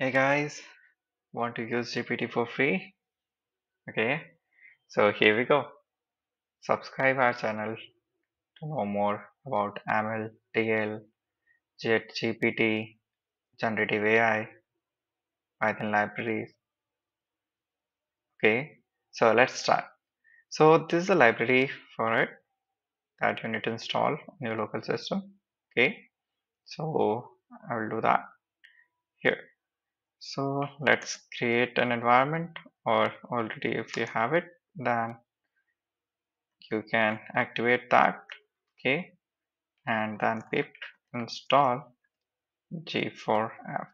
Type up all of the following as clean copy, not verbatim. Hey guys, want to use GPT for free? Okay, so here we go. Subscribe our channel to know more about ML, TL, ChatGPT, generative AI, Python libraries. Okay, so let's start. So this is a library for it that you need to install on your local system. Okay, so I will do that here. So let's create an environment, or already if you have it, then you can activate that. Okay, and then pip install g4f.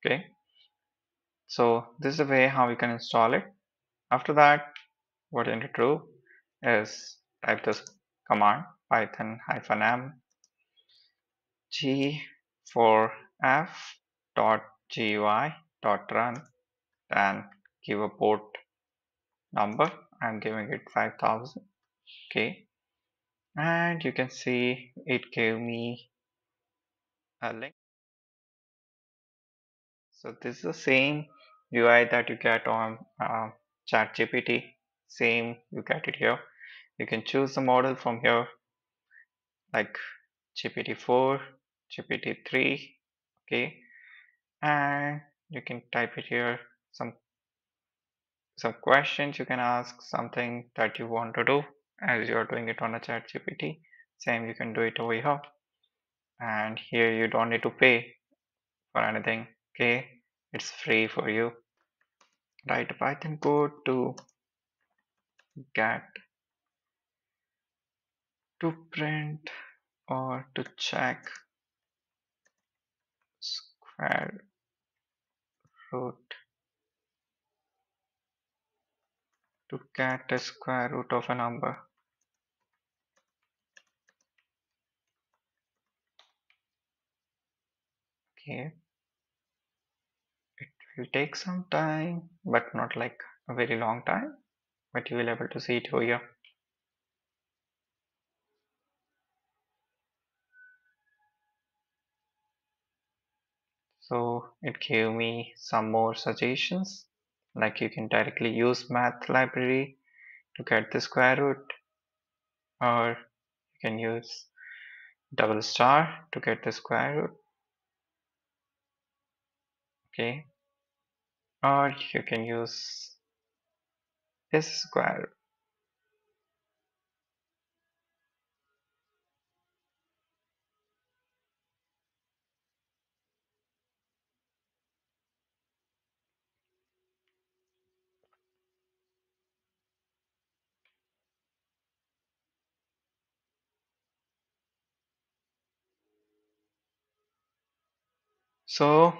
Okay, so this is the way how we can install it. After that, what you need to do is type this command: python-m g4f.gui.run, and give a port number. I'm giving it 5000. Okay, and you can see it gave me a link. So this is the same UI that you get on ChatGPT. Same, you get it here. You can choose the model from here, like GPT-4, GPT-3. Okay, and you can type it here, some questions you can ask, something that you want to do as you are doing it on a ChatGPT. Same, you can do it over here, and here you don't need to pay for anything. Okay, it's free for you. Write a Python code to get, to print, or to check square root, to get the square root of a number. Okay, it will take some time, but not like a very long time, but you will be able to see it over here. So it gave me some more suggestions, like you can directly use math library to get the square root, or you can use double star to get the square root. Okay, or you can use this square root. So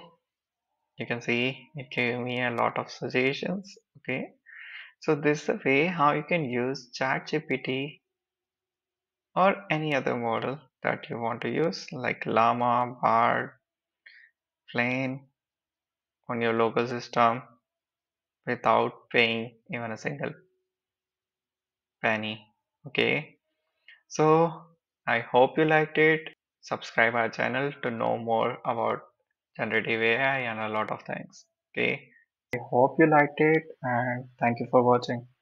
you can see it gave me a lot of suggestions. Okay, so this is the way how you can use ChatGPT or any other model that you want to use, like Llama, Bard, Plane, on your local system without paying even a single penny. Okay, so I hope you liked it. Subscribe our channel to know more about generative AI and a lot of things. Okay, I hope you liked it, and thank you for watching.